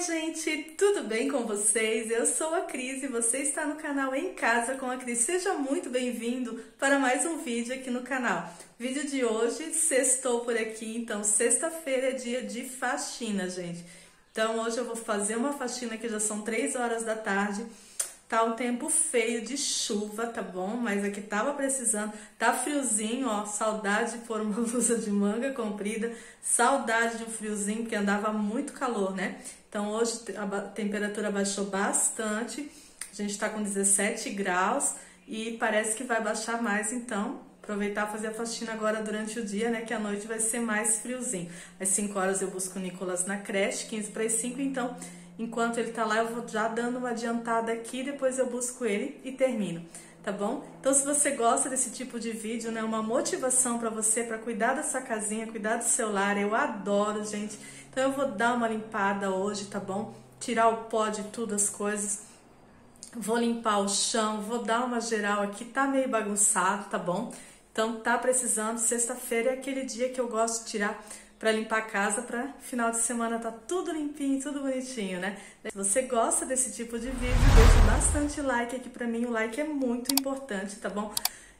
Oi gente, tudo bem com vocês? Eu sou a Cris e você está no canal Em Casa com a Cris. Seja muito bem-vindo para mais um vídeo aqui no canal. Vídeo de hoje, sextou por aqui, então sexta-feira é dia de faxina, gente. Então hoje eu vou fazer uma faxina que já são 3 horas da tarde. Tá um tempo feio de chuva, tá bom? Mas aqui tava precisando. Tá friozinho, ó. Saudade de pôr uma blusa de manga comprida. Saudade de um friozinho, porque andava muito calor, né? Então hoje a temperatura baixou bastante. A gente tá com 17 graus e parece que vai baixar mais, então aproveitar e fazer a faxina agora durante o dia, né? Que à noite vai ser mais friozinho. Às 5 horas eu busco o Nicolas na creche, 15 para as 5, então enquanto ele tá lá, eu vou já dando uma adiantada aqui, depois eu busco ele e termino, tá bom? Então, se você gosta desse tipo de vídeo, né, uma motivação pra você, pra cuidar dessa casinha, cuidar do seu lar, eu adoro, gente. Então, eu vou dar uma limpada hoje, tá bom? Tirar o pó de tudo, as coisas. Vou limpar o chão, vou dar uma geral aqui, tá meio bagunçado, tá bom? Então, tá precisando, sexta-feira é aquele dia que eu gosto de tirar para limpar a casa, para final de semana tá tudo limpinho, tudo bonitinho, né? Se você gosta desse tipo de vídeo, deixa bastante like aqui para mim, o like é muito importante, tá bom?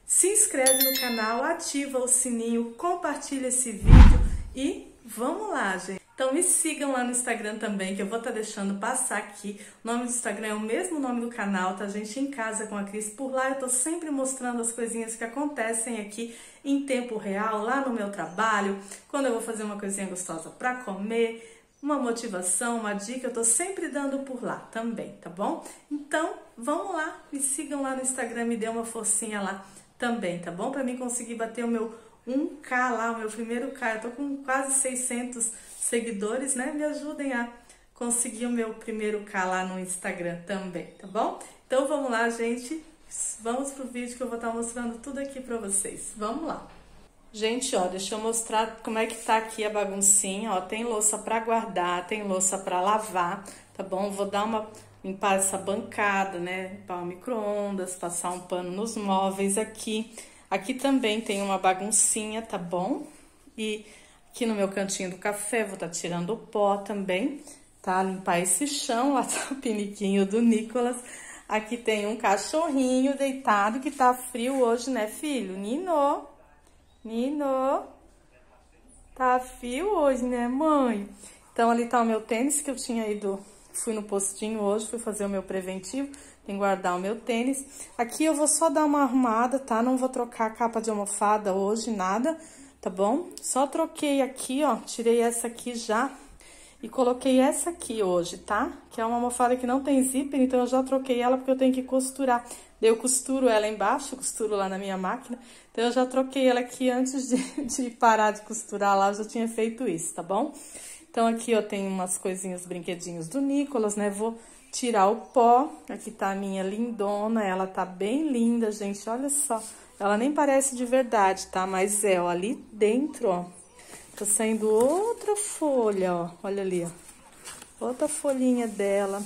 Se inscreve no canal, ativa o sininho, compartilha esse vídeo e vamos lá, gente! Então me sigam lá no Instagram também, que eu vou estar deixando passar aqui. O nome do Instagram é o mesmo nome do canal, tá, gente? Em Casa com a Cris. Por lá eu tô sempre mostrando as coisinhas que acontecem aqui em tempo real, lá no meu trabalho, quando eu vou fazer uma coisinha gostosa pra comer, uma motivação, uma dica, eu tô sempre dando por lá também, tá bom? Então, vamos lá, me sigam lá no Instagram, me dê uma forcinha lá também, tá bom? Pra mim conseguir bater o meu 1K lá, o meu primeiro K, eu tô com quase 600 seguidores, né? Me ajudem a conseguir o meu primeiro K lá no Instagram também, tá bom? Então vamos lá, gente, vamos pro vídeo que eu vou estar mostrando tudo aqui pra vocês, vamos lá. Gente, ó, deixa eu mostrar como é que tá aqui a baguncinha, ó, tem louça pra guardar, tem louça pra lavar, tá bom? Vou dar uma, limpar essa bancada, né, limpar o micro-ondas, passar um pano nos móveis aqui. Aqui também tem uma baguncinha, tá bom? E aqui no meu cantinho do café, vou estar tirando o pó também, tá? Limpar esse chão, lá tá o piniquinho do Nicolas. Aqui tem um cachorrinho deitado que tá frio hoje, né, filho? Nino, Nino, tá frio hoje, né, mãe? Então, ali tá o meu tênis que eu tinha ido, fui no postinho hoje, fui fazer o meu preventivo. Em guardar o meu tênis. Aqui eu vou só dar uma arrumada, tá? Não vou trocar a capa de almofada hoje, nada, tá bom? Só troquei aqui, ó, tirei essa aqui já e coloquei essa aqui hoje, tá? Que é uma almofada que não tem zíper, então eu já troquei ela porque eu tenho que costurar. Daí eu costuro ela embaixo, costuro lá na minha máquina, então eu já troquei ela aqui antes de parar de costurar lá, eu já tinha feito isso, tá bom? Então aqui, ó, tem umas coisinhas, brinquedinhos do Nicolas, né? Vou tirar o pó, aqui tá a minha lindona, ela tá bem linda, gente, olha só, ela nem parece de verdade, tá, mas é, ó, ali dentro, ó, tá saindo outra folha, ó, olha ali, ó, outra folhinha dela,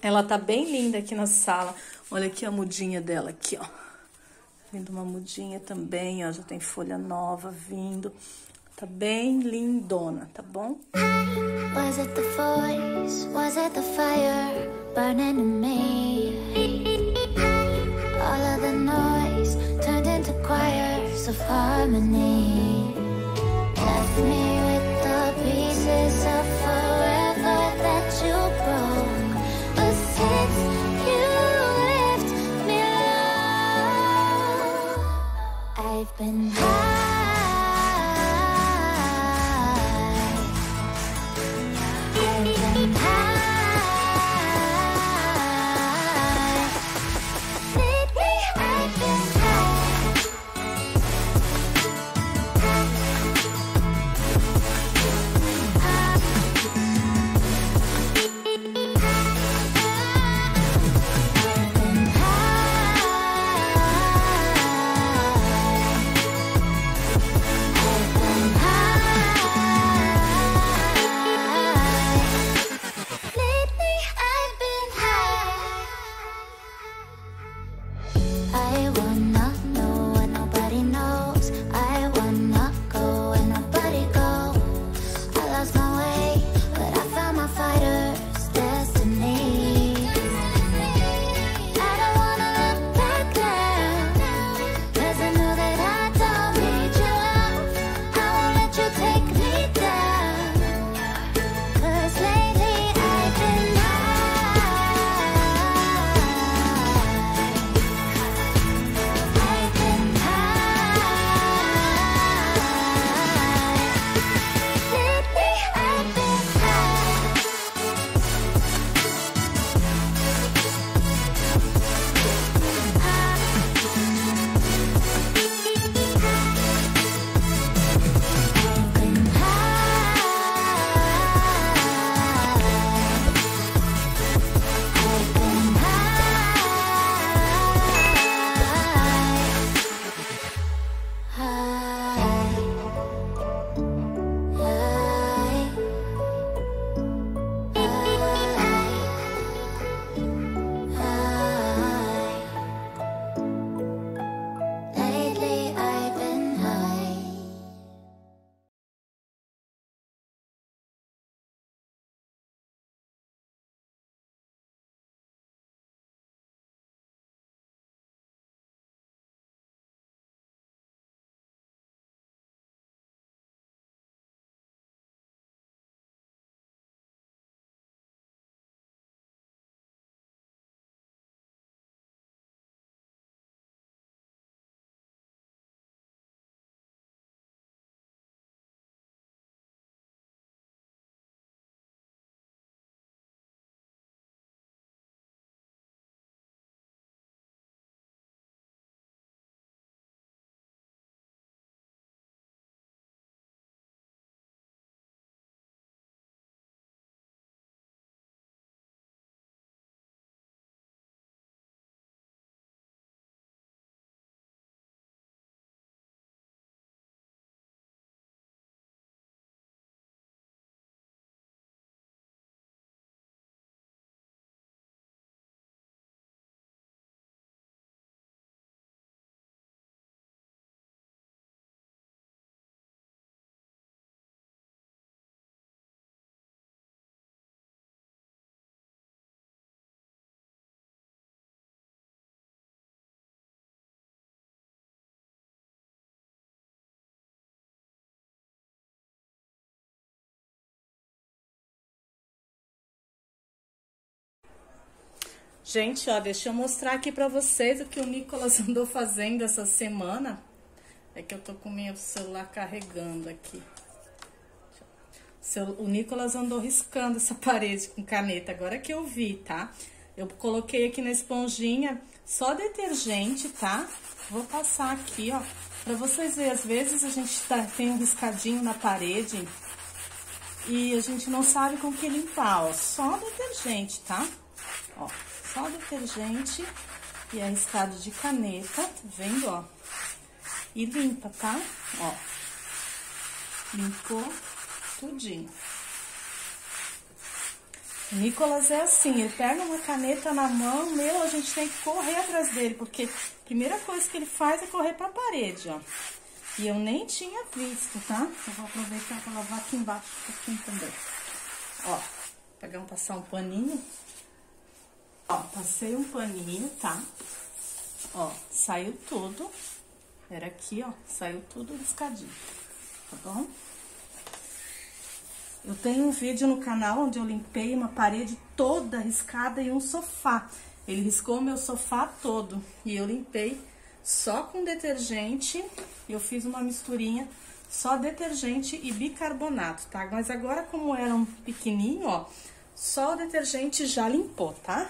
ela tá bem linda aqui na sala, olha aqui a mudinha dela, aqui, ó, vindo uma mudinha também, ó, já tem folha nova vindo, tá bem lindona, tá bom? Was it the voice? Was it the fire burning in me? All of the noise turned into choirs of harmony. Left me with the pieces of forever that you broke. But since you left me alone, I've been high. Gente, ó, deixa eu mostrar aqui pra vocês o que o Nicolas andou fazendo essa semana. É que eu tô com o meu celular carregando aqui. O Nicolas andou riscando essa parede com caneta, agora que eu vi, tá? Eu coloquei aqui na esponjinha só detergente, tá? Vou passar aqui, ó, pra vocês verem. Às vezes a gente tem um riscadinho na parede e a gente não sabe com que limpar, ó. Só detergente, tá? Ó, só detergente e é riscado de caneta, tá vendo, ó? E limpa, tá? Ó, limpou tudinho. O Nicolas é assim, ele pega uma caneta na mão, meu, a gente tem que correr atrás dele, porque a primeira coisa que ele faz é correr pra parede, ó. E eu nem tinha visto, tá? Eu vou aproveitar pra lavar aqui embaixo um pouquinho também. Ó, pegar passar um paninho. Ó, passei um paninho, tá? Ó, saiu tudo. Era aqui, ó, saiu tudo riscadinho, tá bom? Eu tenho um vídeo no canal onde eu limpei uma parede toda riscada e um sofá. Ele riscou o meu sofá todo e eu limpei só com detergente. Eu fiz uma misturinha só detergente e bicarbonato, tá? Mas agora, como era um pequenininho, ó, só o detergente já limpou, tá?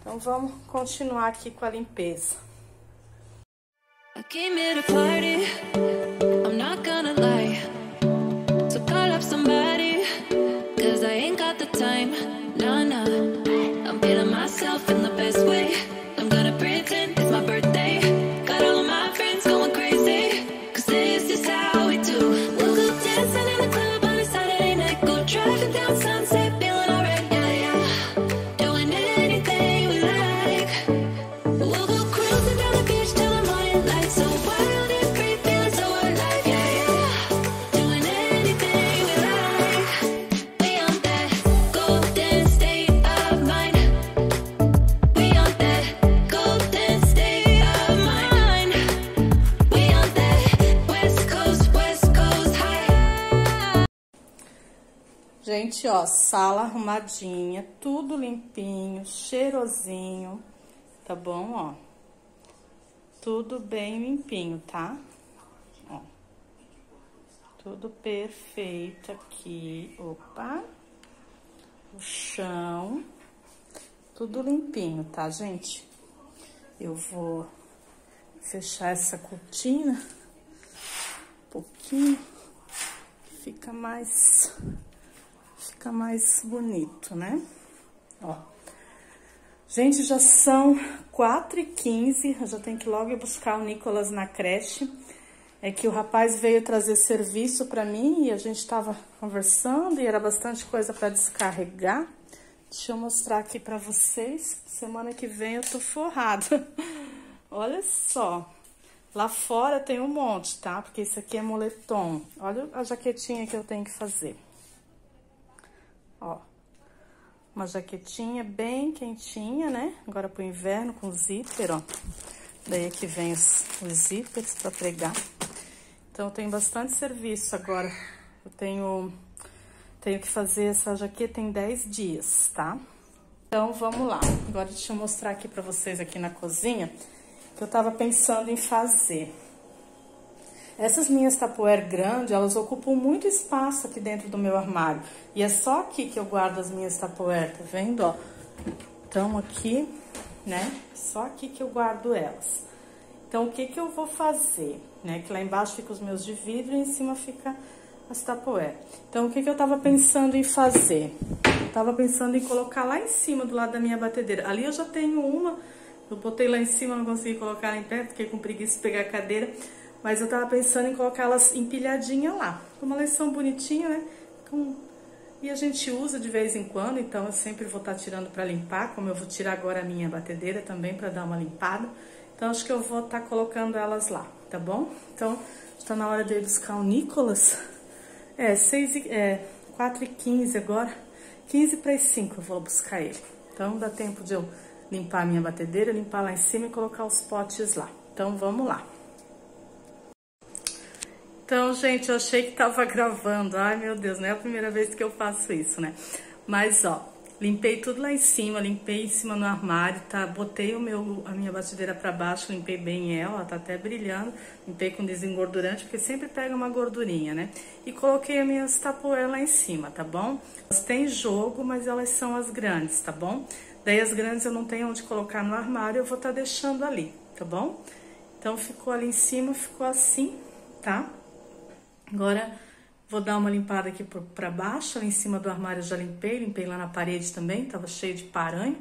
Então, vamos continuar aqui com a limpeza. I came here to party. I'm not gonna lie. So call up somebody. Cause I ain't got the time, nah, nah. I'm feeling myself in the best way. I'm gonna pretend it's my birthday. Got all of my friends going crazy. Cause this is how we do. Woke up dancing in the club on a Saturday night. Go driving down Sunset, feeling alright, yeah, yeah. Doing anything we like. We'll go cruising down the beach till the morning light. So wild and free, feeling so alive, yeah, yeah. Doing anything we like. Gente, ó, sala arrumadinha, tudo limpinho, cheirosinho, tá bom, ó? Tudo bem limpinho, tá? Ó, tudo perfeito aqui, opa, o chão, tudo limpinho, tá, gente? Eu vou fechar essa cortina um pouquinho, fica mais bonito, né? Ó. Gente, já são 4h15, eu já tenho que logo ir buscar o Nicolas na creche. É que o rapaz veio trazer serviço pra mim e a gente tava conversando e era bastante coisa pra descarregar. Deixa eu mostrar aqui pra vocês. Semana que vem eu tô forrada. Olha só. Lá fora tem um monte, tá? Porque isso aqui é moletom. Olha a jaquetinha que eu tenho que fazer. Ó, uma jaquetinha bem quentinha, né? Agora pro inverno com zíper, ó. Daí aqui vem os zíperes pra pregar. Então, eu tenho bastante serviço agora. Eu tenho que fazer essa jaqueta em 10 dias, tá? Então, vamos lá. Agora, deixa eu mostrar aqui pra vocês aqui na cozinha que eu tava pensando em fazer. Essas minhas tupperware grandes, elas ocupam muito espaço aqui dentro do meu armário. E é só aqui que eu guardo as minhas tupperware, tá vendo, ó? Então, aqui, né? Só aqui que eu guardo elas. Então, o que que eu vou fazer? Né? Que lá embaixo fica os meus de vidro e em cima fica as tupperware. Então, o que que eu tava pensando em fazer? Eu tava pensando em colocar lá em cima, do lado da minha batedeira. Ali eu já tenho uma, eu botei lá em cima, não consegui colocar em pé, fiquei com preguiça de pegar a cadeira. Mas eu tava pensando em colocar elas empilhadinha lá. Como elas são bonitinhas, né? Então, e a gente usa de vez em quando, então eu sempre vou estar tirando pra limpar, como eu vou tirar agora a minha batedeira também pra dar uma limpada. Então, acho que eu vou estar colocando elas lá, tá bom? Então, está na hora de ir buscar o Nicolas. É, 4h15 agora, 4h45 eu vou buscar ele. Então, dá tempo de eu limpar a minha batedeira, limpar lá em cima e colocar os potes lá. Então, vamos lá. Então, gente, eu achei que tava gravando. Ai, meu Deus, não é a primeira vez que eu faço isso, né? Mas, ó, Limpei tudo lá em cima, limpei em cima no armário, tá? Botei a minha batedeira pra baixo, limpei bem ela, tá até brilhando. Limpei com desengordurante, porque sempre pega uma gordurinha, né? E coloquei as minhas tapoeiras lá em cima, tá bom? Elas têm jogo, mas elas são as grandes, tá bom? Daí as grandes eu não tenho onde colocar no armário, eu vou tá deixando ali, tá bom? Então ficou ali em cima, ficou assim, tá? Agora... vou dar uma limpada aqui pra baixo, ali em cima do armário eu já limpei, limpei lá na parede também, tava cheio de paranho.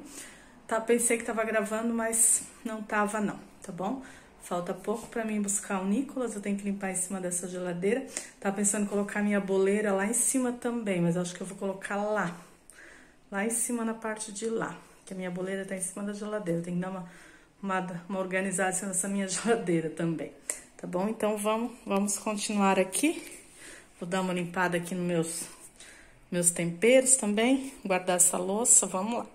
Tá, pensei que tava gravando, mas não tava não, tá bom? Falta pouco pra mim buscar o Nicolas, eu tenho que limpar em cima dessa geladeira. Tava pensando em colocar minha boleira lá em cima também, mas acho que eu vou colocar lá. Lá em cima, na parte de lá, que a minha boleira tá em cima da geladeira. Eu tenho que dar uma organização nessa minha geladeira também, tá bom? Então vamos continuar aqui. Vou dar uma limpada aqui nos meus temperos também, guardar essa louça, vamos lá.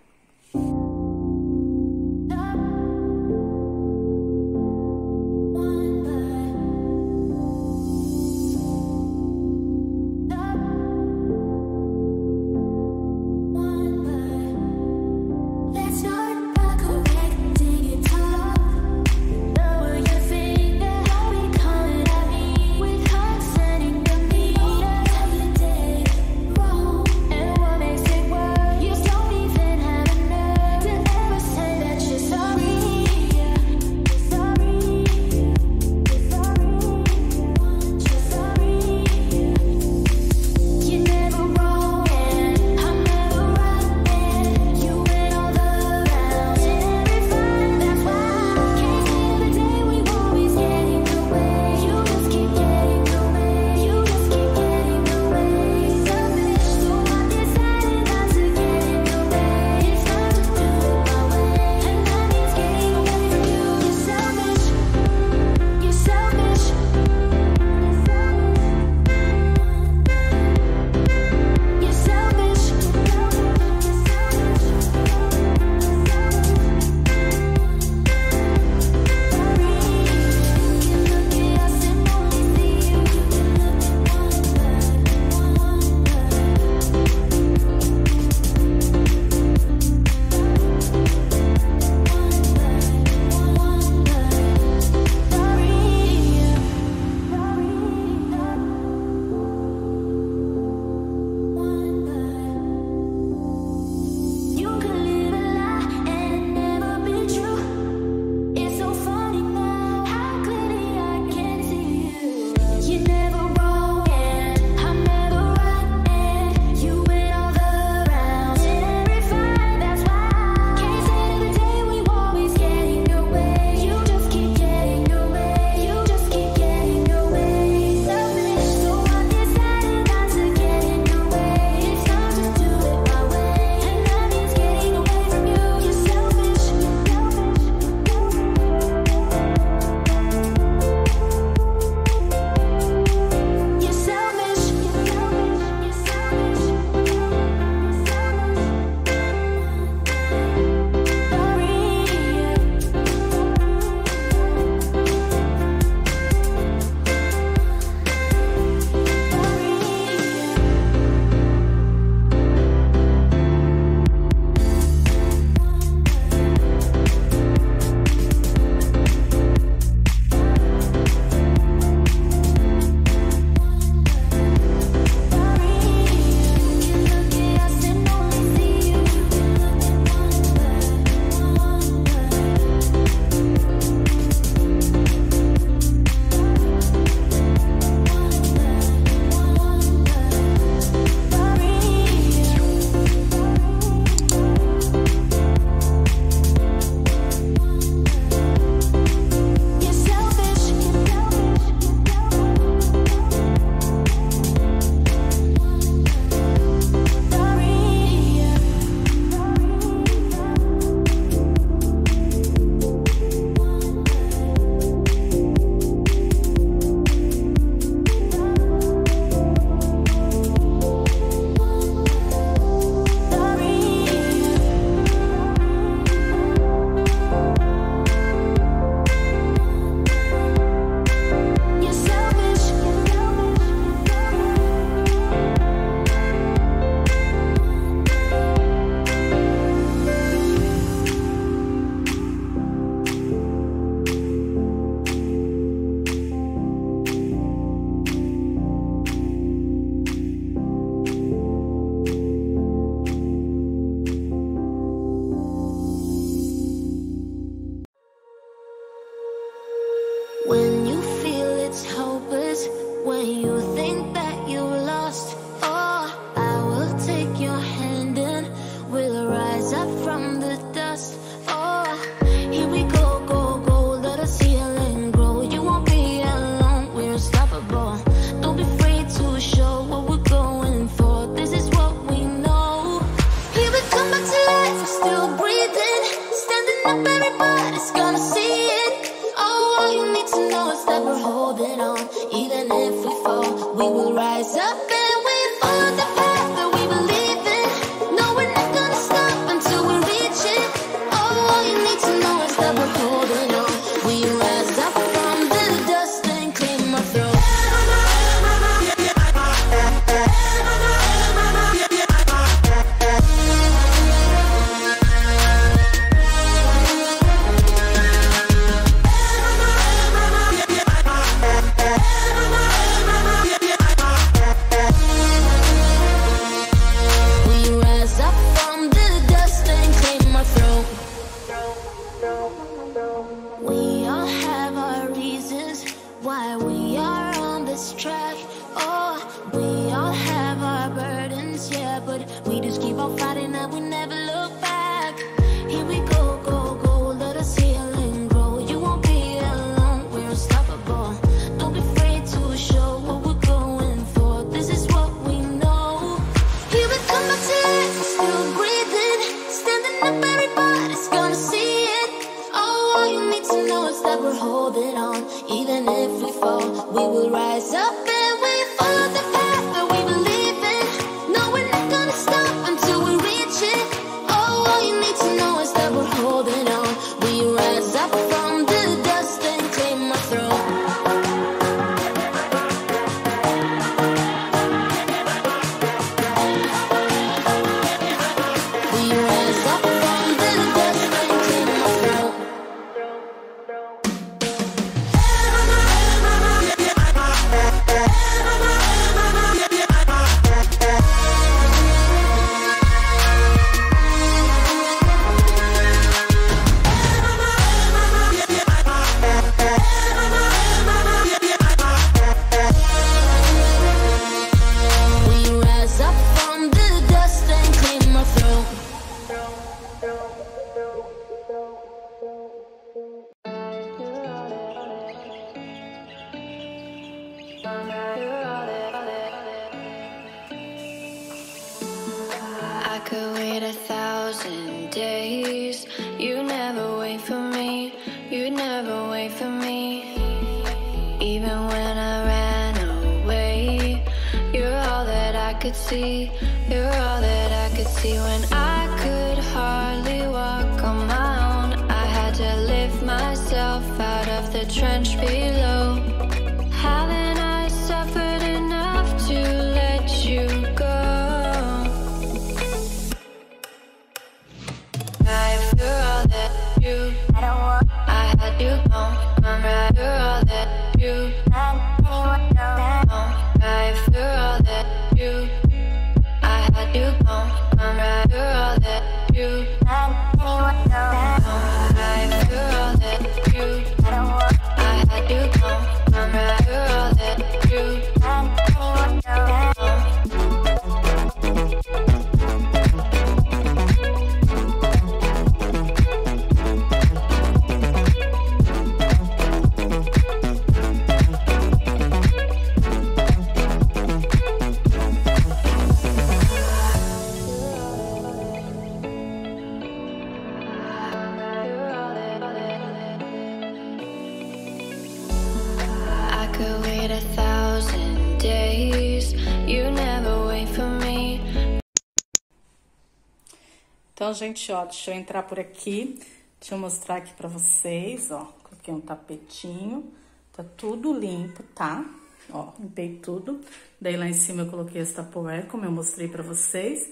Então, gente, ó, deixa eu entrar por aqui, deixa eu mostrar aqui pra vocês, ó, coloquei um tapetinho, tá tudo limpo, tá? Ó, limpei tudo, daí lá em cima eu coloquei esse tapoé, como eu mostrei pra vocês,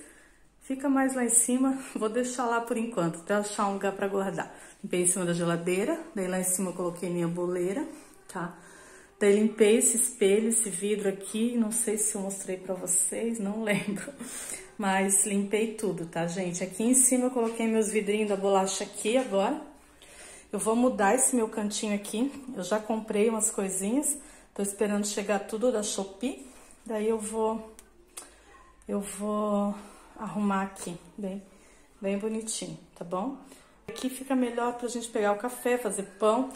fica mais lá em cima, vou deixar lá por enquanto, até achar um lugar pra guardar. Limpei em cima da geladeira, daí lá em cima eu coloquei minha boleira, tá? Daí limpei esse espelho, esse vidro aqui, não sei se eu mostrei pra vocês, não lembro, mas limpei tudo, tá, gente? Aqui em cima eu coloquei meus vidrinhos da bolacha aqui agora. Eu vou mudar esse meu cantinho aqui, eu já comprei umas coisinhas, tô esperando chegar tudo da Shopee, daí eu vou arrumar aqui, bem bonitinho, tá bom? Aqui fica melhor pra gente pegar o café, fazer pão.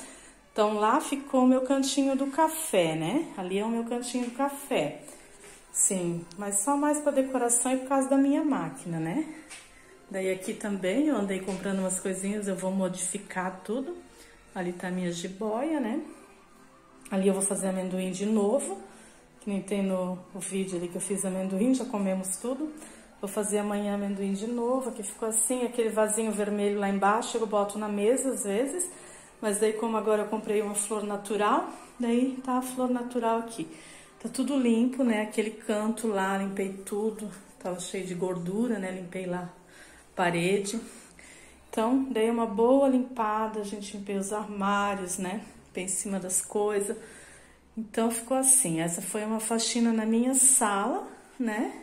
Então, lá ficou o meu cantinho do café, né? Ali é o meu cantinho do café. Sim, mas só mais pra decoração e por causa da minha máquina, né? Daí aqui também eu andei comprando umas coisinhas, eu vou modificar tudo. Ali tá a minha jiboia, né? Ali eu vou fazer amendoim de novo, que nem tem no vídeo ali que eu fiz amendoim, já comemos tudo. Vou fazer amanhã amendoim de novo, aqui ficou assim, aquele vasinho vermelho lá embaixo, eu boto na mesa às vezes. Mas daí, como agora eu comprei uma flor natural, daí tá a flor natural aqui. Tá tudo limpo, né? Aquele canto lá, limpei tudo. Tava cheio de gordura, né? Limpei lá a parede. Então, dei uma boa limpada, a gente limpei os armários, né? Limpei em cima das coisas. Então, ficou assim. Essa foi uma faxina na minha sala, né?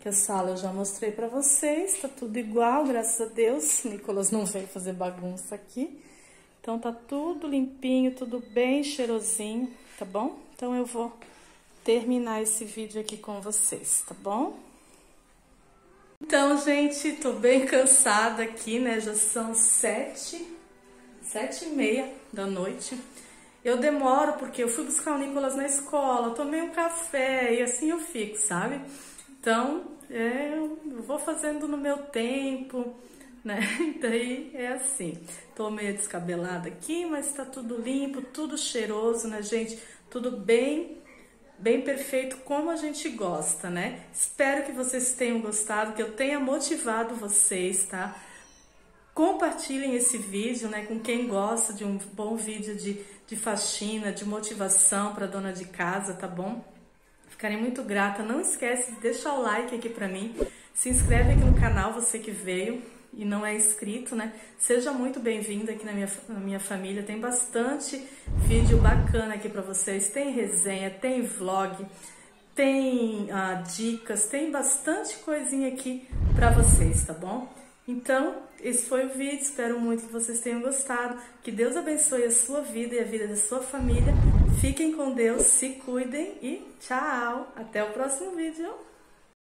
Que a sala eu já mostrei pra vocês. Tá tudo igual, graças a Deus. O Nicolas não veio fazer bagunça aqui. Então, tá tudo limpinho, tudo bem cheirosinho, tá bom? Então, eu vou terminar esse vídeo aqui com vocês, tá bom? Então, gente, tô bem cansada aqui, né? Já são 7h30 da noite. Eu demoro porque eu fui buscar o Nicolas na escola, tomei um café e assim eu fico, sabe? Então, eu vou fazendo no meu tempo, né? Daí é assim. Tô meio descabelada aqui, mas tá tudo limpo, tudo cheiroso, né, gente? Tudo bem perfeito, como a gente gosta, né? Espero que vocês tenham gostado, que eu tenha motivado vocês, tá? Compartilhem esse vídeo, né, com quem gosta de um bom vídeo de faxina, de motivação para dona de casa, tá bom? Ficarei muito grata. Não esquece de deixar o like aqui para mim, se inscreve aqui no canal, você que veio e não é inscrito, né? Seja muito bem-vindo aqui na minha família. Tem bastante vídeo bacana aqui para vocês. Tem resenha, tem vlog, tem dicas, tem bastante coisinha aqui para vocês, tá bom? Então, esse foi o vídeo, espero muito que vocês tenham gostado, que Deus abençoe a sua vida e a vida da sua família, fiquem com Deus, se cuidem e tchau, até o próximo vídeo!